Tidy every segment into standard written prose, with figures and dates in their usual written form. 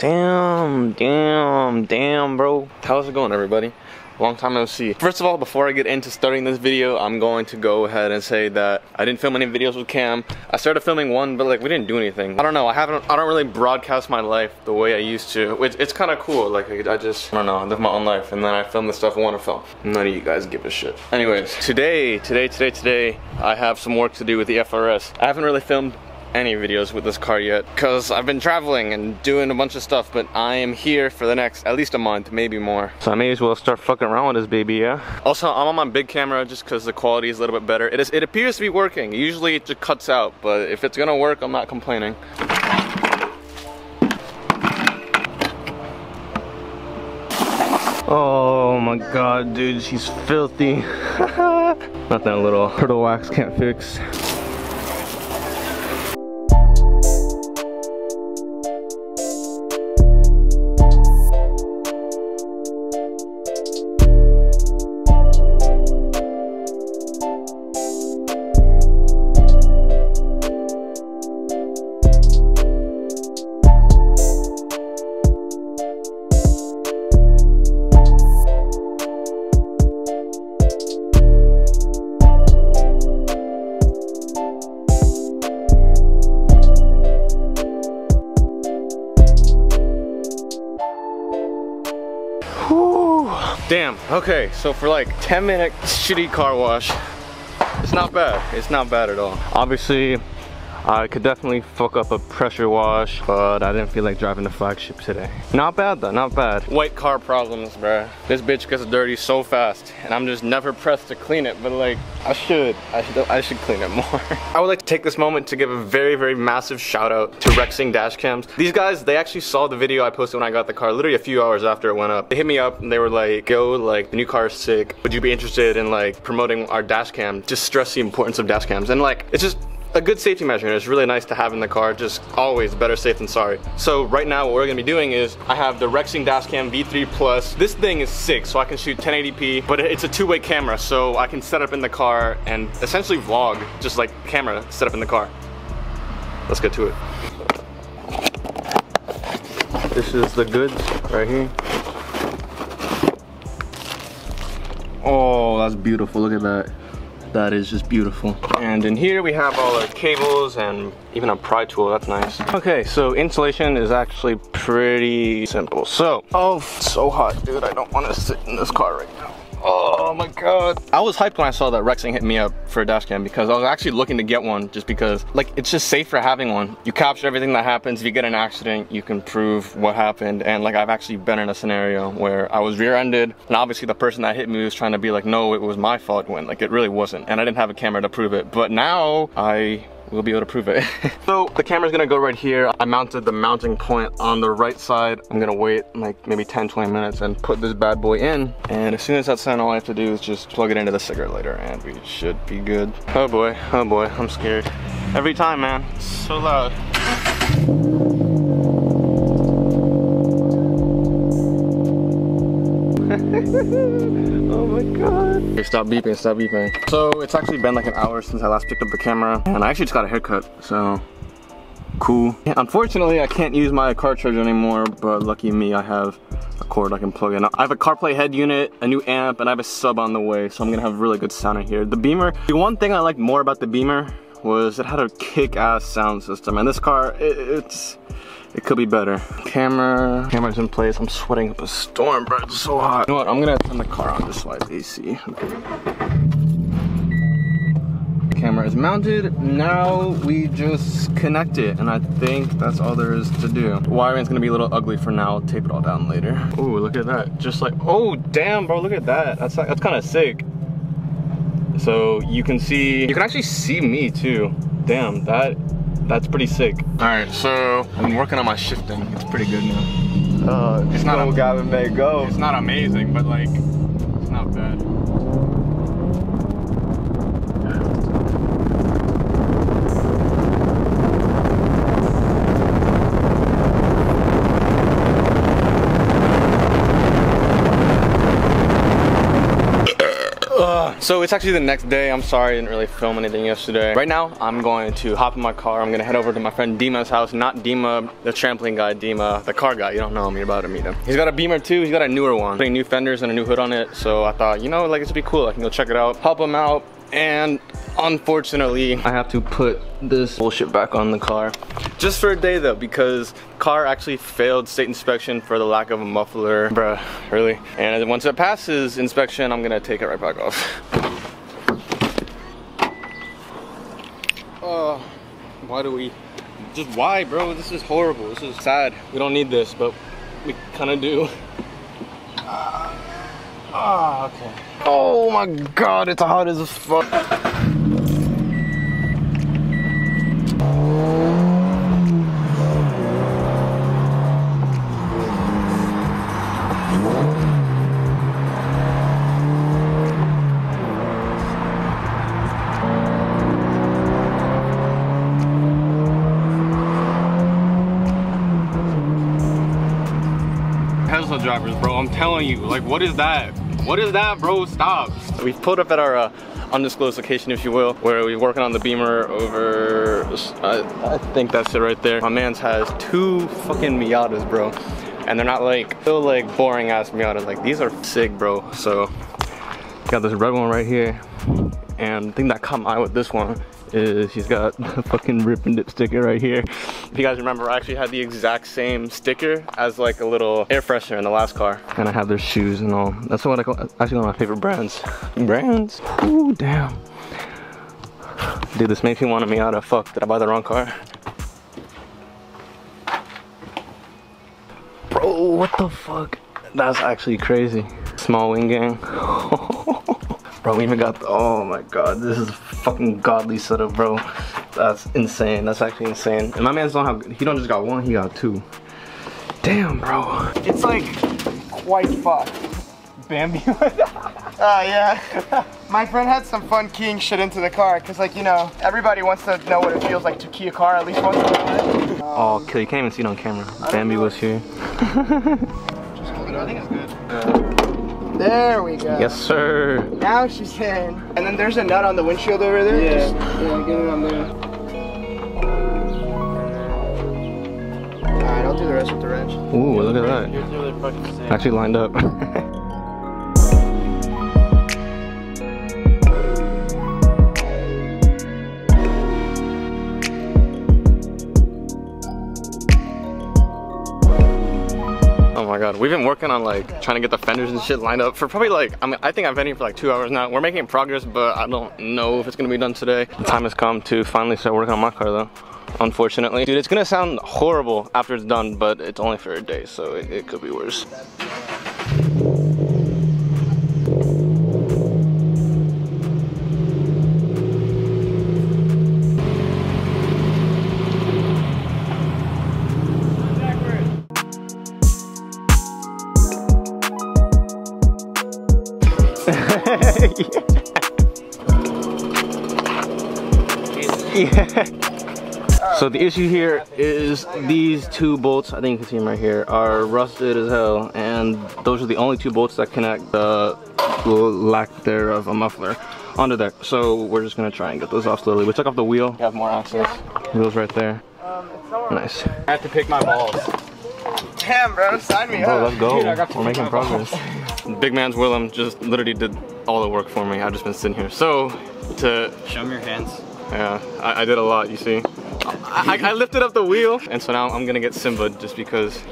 Damn, bro. How's it going, everybody? Long time no see. First of all, before I get into starting this video, I'm going to go ahead and say that I didn't film any videos with Cam. I started filming one, but like we didn't do anything. I don't know. I don't really broadcast my life the way I used to. It's kind of cool. Like I don't know. I live my own life, and then I film the stuff I want to film. None of you guys give a shit. Anyways, today, I have some work to do with the FRS. I haven't really filmed any videos with this car yet because I've been traveling and doing a bunch of stuff, but I am here for the next at least a month, maybe more, so I may as well start fucking around with this baby. Yeah, also I'm on my big camera just because the quality is a little bit better. It appears to be working. Usually it just cuts out, but if it's gonna work, I'm not complaining. Oh my god, dude, she's filthy. Not that little turtle wax can't fix. Damn, okay, so for like 10-minute shitty car wash, it's not bad. It's not bad at all. Obviously, I could definitely fuck up a pressure wash, but I didn't feel like driving the flagship today. Not bad though, not bad. White car problems, bruh. This bitch gets dirty so fast, and I'm just never pressed to clean it, but like, I should clean it more. I would like to take this moment to give a very, very massive shout out to Rexing Dash Cams. These guys, they actually saw the video I posted when I got the car, literally a few hours after it went up. They hit me up and they were like, yo, like, the new car is sick. Would you be interested in like promoting our dash cam? Just stress the importance of dash cams. And like, it's just a good safety measure, and it's really nice to have in the car. Just always better safe than sorry. So right now what we're gonna be doing is I have the Rexing Dash Cam V3 Plus. This thing is sick, so I can shoot 1080p, but it's a two-way camera, so I can set up in the car and essentially vlog, just like camera set up in the car. Let's get to it. This is the goods right here. Oh, that's beautiful, look at that. That is just beautiful. And in here we have all our cables and even a pry tool, that's nice. Okay, so installation is actually pretty simple. So, oh, so hot, dude. I don't want to sit in this car right now. Oh my god. I was hyped when I saw that Rexing hit me up for a dash cam because I was actually looking to get one just because, like, it's just safe for having one. You capture everything that happens. If you get in an accident, you can prove what happened. And, like, I've actually been in a scenario where I was rear-ended, and obviously the person that hit me was trying to be like, no, it was my fault, when, like, it really wasn't. And I didn't have a camera to prove it. But now, we'll be able to prove it. So the camera's gonna go right here. I mounted the mounting point on the right side. I'm gonna wait like maybe 10-20 minutes and put this bad boy in. And as soon as that's done, all I have to do is just plug it into the cigarette lighter and we should be good. Oh boy, I'm scared. Every time, man, it's so loud. Oh my god. Okay, stop beeping, stop beeping. So it's actually been like an hour since I last picked up the camera, and I actually just got a haircut, so cool. Yeah, unfortunately I can't use my car charger anymore, but lucky me, I have a cord I can plug in. I have a CarPlay head unit, a new amp, and I have a sub on the way, so I'm gonna have really good sound in here. The Beamer, the one thing I liked more about the Beamer was it had a kick-ass sound system, and this car, it could be better. Camera's in place. I'm sweating up a storm, bro. It's so hot. You know what? I'm gonna turn the car on. This light AC. The camera is mounted. Now we just connect it, and I think that's all there is to do. Wiring's gonna be a little ugly for now. I'll tape it all down later. Ooh, look at that. Just like, oh damn, bro. Look at that. That's kind of sick. So you can see. You can actually see me too. Damn that. That's pretty sick. All right, so I've been working on my shifting. It's pretty good now. It's not a Gavin Bay go. It's not amazing, but like, it's not bad. So it's actually the next day. I'm sorry I didn't really film anything yesterday. Right now, I'm going to hop in my car. I'm going to head over to my friend Dima's house. Not Dima, the trampoline guy, Dima, the car guy. You don't know him, you're about to meet him. He's got a Beamer too. He's got a newer one. Putting new fenders and a new hood on it. So I thought, you know, like, it'd be cool. I can go check it out, help him out. And unfortunately, I have to put this bullshit back on the car. Just for a day though, because the car actually failed state inspection for the lack of a muffler. Bruh, really? And once it passes inspection, I'm gonna take it right back off. Oh, why do we, just why, bro? This is horrible, this is sad. We don't need this, but we kinda do. Ah, okay. Oh my god, it's hot as fuck. Tesla drivers, bro, I'm telling you, like, what is that? What is that, bro? Stop. We've pulled up at our undisclosed location, if you will, where we're working on the Beamer over, I think that's it right there. My man's has two fucking Miatas, bro. And they're not like, still like boring ass Miatas. Like, these are sick, bro. So, got this red one right here. And the thing that caught my eye with this one is he's got the fucking Rip and Dip sticker right here. If you guys remember, I actually had the exact same sticker as like a little air freshener in the last car. And I have their shoes and all. That's what I call, actually one of my favorite brands. Brands? Ooh, damn. Dude, this makes me want a Miata. Fuck, did I buy the wrong car? Bro, what the fuck? That's actually crazy. Small wing gang. Bro, we even got the, oh my god, this is a fucking godly setup, bro. That's insane. That's actually insane. And my man's don't have, he don't just got one, he got two. Damn, bro. It's like quite fucked. Bambi. Oh, yeah. My friend had some fun keying shit into the car, because, like, you know, everybody wants to know what it feels like to key a car at least once in a while. Oh, kill, you can't even see it on camera. Bambi was here. Just hold it up. I think it's good. There we go. Yes, sir. Now she's in. And then there's a nut on the windshield over there. Yeah, just, yeah, get it on there. Alright, I'll do the rest with the wrench. Ooh, yeah, look at that. You're really fucking sick. Actually lined up. Oh my god, we've been working on like trying to get the fenders and shit lined up for probably like, I mean, I think I've been here for like 2 hours now. We're making progress, but I don't know if it's gonna be done today. The time has come to finally start working on my car though, unfortunately. Dude, it's gonna sound horrible after it's done, but it's only for a day, so it could be worse. Yeah. So the issue here is these two bolts, I think you can see them right here, are rusted as hell, and those are the only two bolts that connect the lack thereof a muffler onto there. So we're just gonna try and get those off slowly. We took off the wheel. You have more access. Wheel's right there. Nice. I have to pick my balls. Damn, bro, sign me up. Let's go. Dude, we're making progress. Big man's Willem just literally did all the work for me. I've just been sitting here. So to show me your hands. Yeah, I did a lot, you see. I lifted up the wheel, and so now I'm gonna get Simba just because.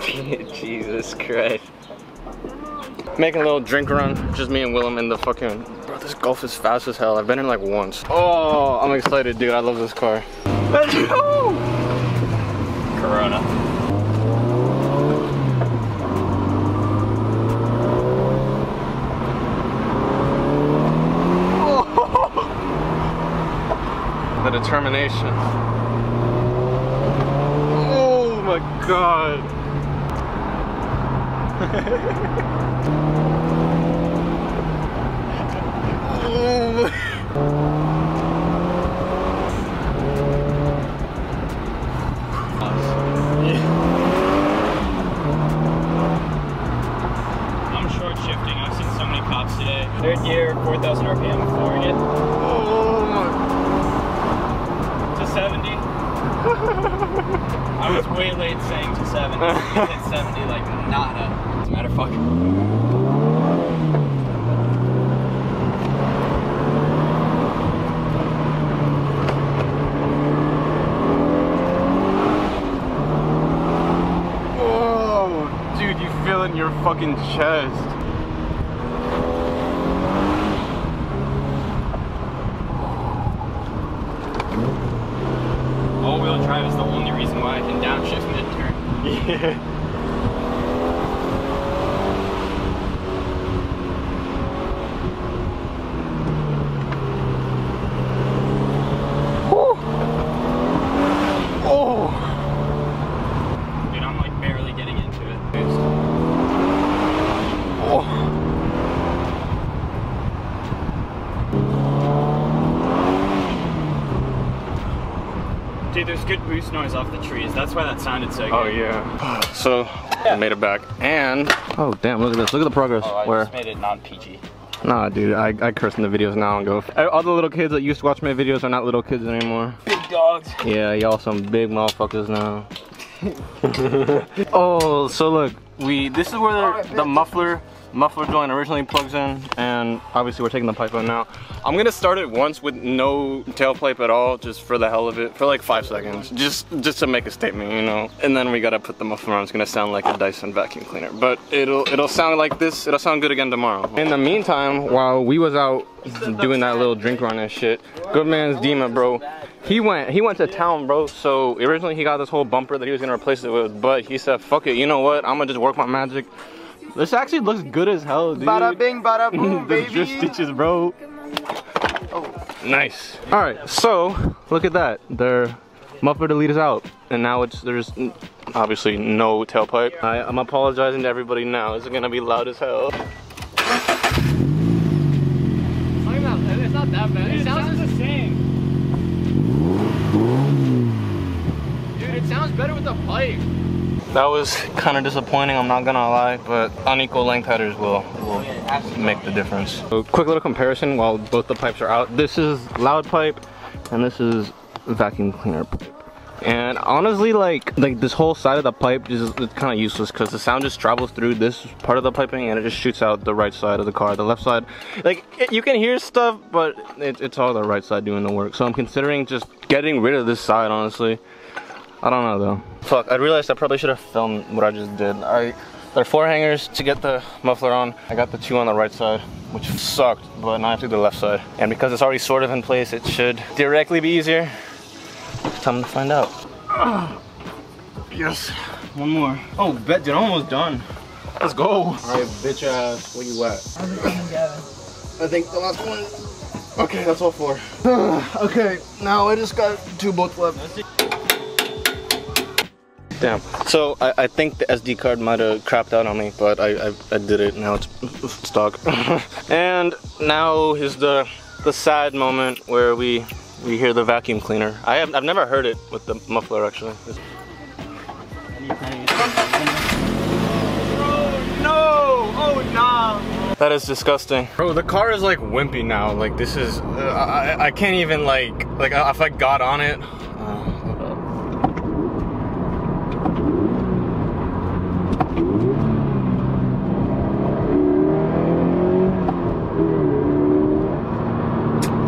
Jesus Christ. Making a little drink run, just me and Willem in the fucking, bro, this Golf is fast as hell. I've been in like once. Oh, I'm excited, dude, I love this car. Let's go! Corona. The determination. Oh my god. Oh my. I'm short shifting. I've seen way late saying to 70. You hit 70 like nada. As a matter of fuck. In your fucking chest. All-wheel drive is the only reason why I can downshift mid-turn. Yeah. Woo. Oh. Dude, I'm like barely getting into it. Dude. Dude, there's good boost noise off the trees. That's why that sounded so good. Oh yeah. So I made it back, and oh damn, look at this. Look at the progress. Oh, I just made it non-PG. Nah, dude, I curse in the videos now and go. All the little kids that used to watch my videos are not little kids anymore. Big dogs. Yeah, y'all some big motherfuckers now. Oh, so look, this is where the muffler joint originally plugs in, and obviously we're taking the pipe out now. I'm gonna start it once with no tailpipe at all, just for the hell of it, for like 5 seconds, just to make a statement, you know. And then we gotta put the muffler on. It's gonna sound like a Dyson vacuum cleaner, but it'll sound like this. It'll sound good again tomorrow. In the meantime, while we was out doing that little drink run and shit, good man's Dima, bro. He went to town, bro. So originally he got this whole bumper that he was gonna replace it with, but he said, fuck it, you know what? I'm gonna just work my magic. This actually looks good as hell, dude. Bada bing, bada boom, baby. Those stitches, bro. Oh. Nice. All right, so look at that. Their muffler delete is out, and now there's obviously no tailpipe. I'm apologizing to everybody now. This is gonna be loud as hell. It's not that bad. Dude, it sounds the same. Dude, it sounds better with the pipe. That was kind of disappointing, I'm not gonna lie, but unequal length headers will make the difference. So quick little comparison while both the pipes are out. This is loud pipe, and this is vacuum cleaner pipe. And honestly, like this whole side of the pipe is kind of useless because the sound just travels through this part of the piping and it just shoots out the right side of the car. The left side, like you can hear stuff, but it's all the right side doing the work. So I'm considering just getting rid of this side, honestly. I don't know though. Fuck, I realized I probably should have filmed what I just did. There are 4 hangers to get the muffler on. I got the 2 on the right side, which sucked, but now I have to do the left side. And because it's already sort of in place, it should directly be easier. Time to find out. Yes, one more. Oh, bet, dude, I'm almost done. Let's go. All right, bitch ass, where you at? I think the last one. Okay, that's all 4. Okay, now I just got 2 bolts left. Damn. So I think the SD card might have crapped out on me, but I did it. Now it's stuck. And now is the sad moment where we hear the vacuum cleaner. I've never heard it with the muffler actually. Bro, no! Oh nah! That is disgusting. Bro, the car is like wimpy now. Like this is I can't even like if I got on it.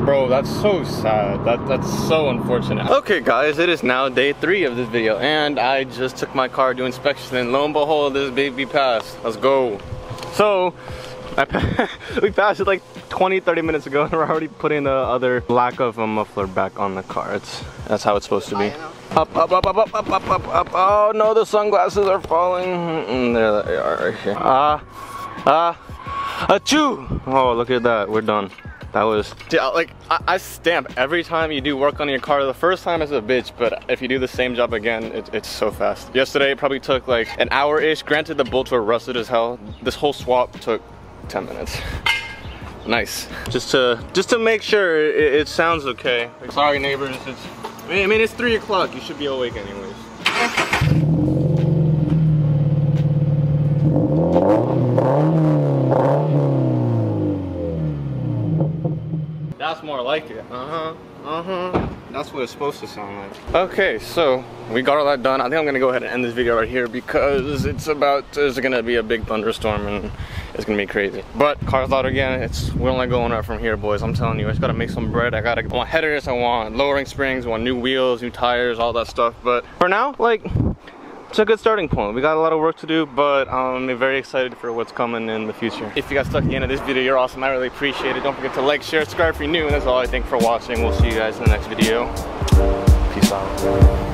Bro, that's so sad. That's so unfortunate. Okay guys, it is now day 3 of this video, and I just took my car to inspection, and lo and behold, this baby passed. Let's go. So, we passed it like 20-30 minutes ago, and we're already putting the other lack of a muffler back on the car. That's how it's supposed to be. Up, up, up, up, up, up, up, up, up. Oh no, the sunglasses are falling. There they are right here. Achoo! Oh, look at that, we're done. That was, yeah, like, I stamp every time you do work on your car. The first time is a bitch, but if you do the same job again, it's so fast. Yesterday, it probably took like an hour-ish. Granted, the bolts were rusted as hell. This whole swap took 10 minutes. Nice. Just to make sure it sounds okay. Like, sorry, neighbors. I mean, it's 3 o'clock. You should be awake anyways. That's more like it. That's what it's supposed to sound like. Okay, so we got all that done. I think I'm gonna go ahead and end this video right here because it's about, there's gonna be a big thunderstorm and it's gonna be crazy. But car's out again. We're only going up from here, boys. I'm telling you, I just gotta make some bread. I want headers, I want lowering springs, I want new wheels, new tires, all that stuff. But for now, like, it's a good starting point. We got a lot of work to do, but I'm very excited for what's coming in the future. If you got stuck at the end of this video, you're awesome. I really appreciate it. Don't forget to like, share, subscribe if you're new. And that's all I think for watching. We'll see you guys in the next video. Peace out.